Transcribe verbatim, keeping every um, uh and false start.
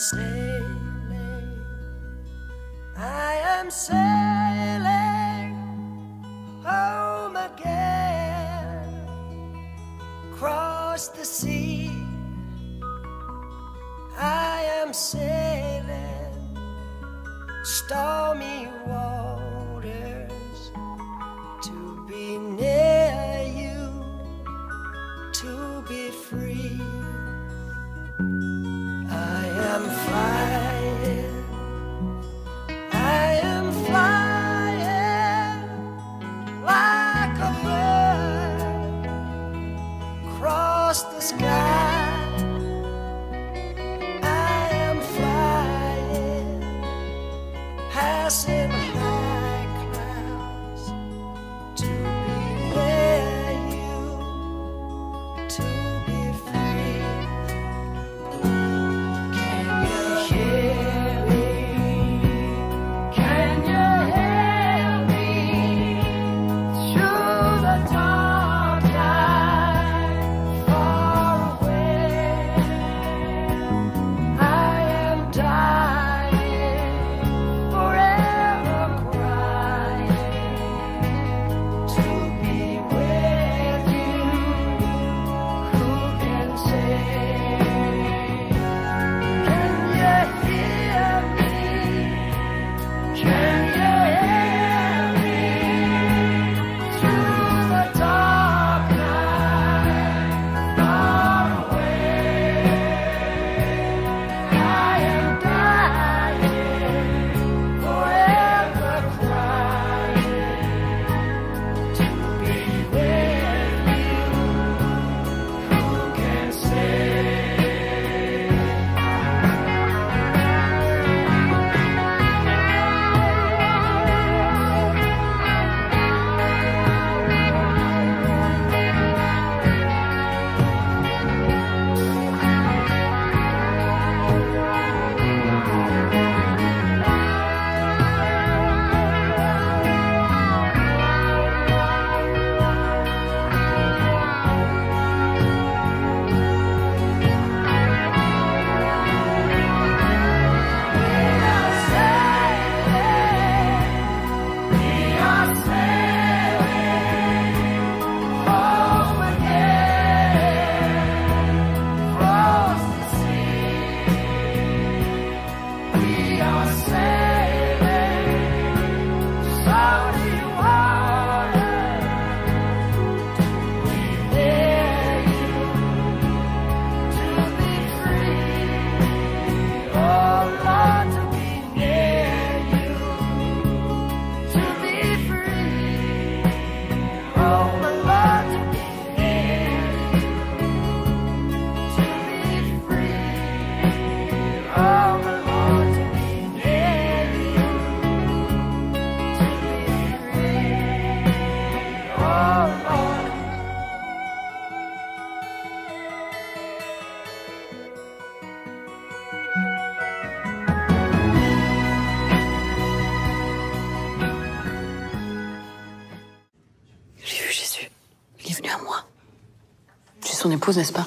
sailing, I am sailing home again, across the sea, I am sailing, stormy waters, to be near you, to be free. I'm flying, I am flying like a bird across the sky. I am flying, passing high clouds to be near you, to be free. Son épouse, n'est-ce pas ?